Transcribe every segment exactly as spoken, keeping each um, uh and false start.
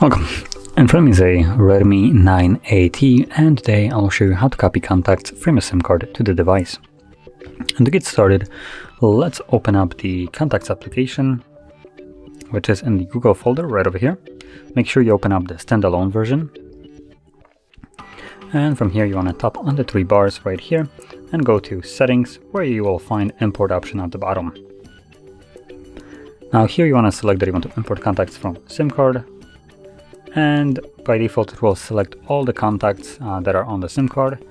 Welcome, in front is a Redmi nine A T and today I'll show you how to copy contacts from a SIM card to the device. And to get started, let's open up the contacts application, which is in the Google folder right over here. Make sure you open up the standalone version. And from here you want to tap on the three bars right here and go to settings, where you will find import option at the bottom. Now here you want to select that you want to import contacts from SIM card, and by default it will select all the contacts uh, that are on the SIM card,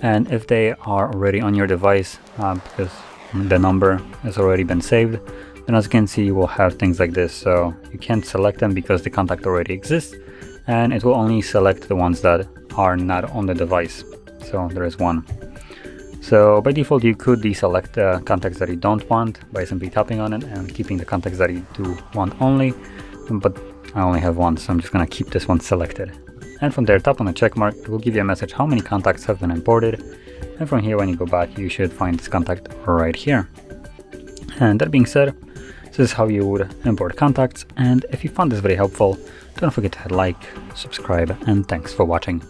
and if they are already on your device uh, because the number has already been saved, then as you can see you will have things like this, so you can't select them because the contact already exists, and it will only select the ones that are not on the device. So there is one. So by default you could deselect the contacts that you don't want by simply tapping on it and keeping the contacts that you do want only, but I only have one, so I'm just gonna keep this one selected. And from there, tap on the check mark, it will give you a message how many contacts have been imported, and from here when you go back you should find this contact right here. And that being said, this is how you would import contacts, and if you found this very helpful, don't forget to hit like, subscribe, and thanks for watching.